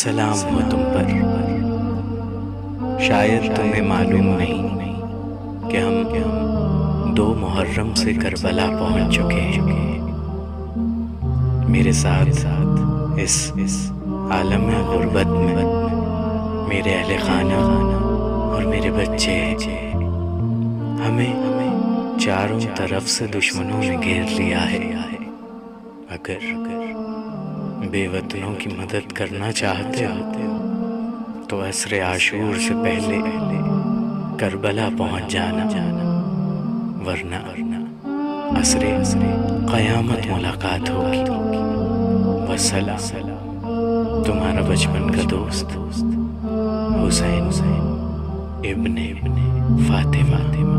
सलाम हो तुम पर। शायद तुम्हें मालूम नहीं कि हम 2 मुहर्रम से करबला पहुंच चुके हैं। मेरे साथ साथ इस आलम गुरबत में मेरे अहले खाना और मेरे बच्चे हमें चारों तरफ से दुश्मनों ने घेर लिया है। अगर बेवतनों की मदद करना चाहते हो तो असरे आशूर से पहले करबला पहुंच जाना, वरना असरे कयामत मुलाकात होगी। वसलाम, तुम्हारा बचपन का दोस्त हुसैन इबने फातिमा।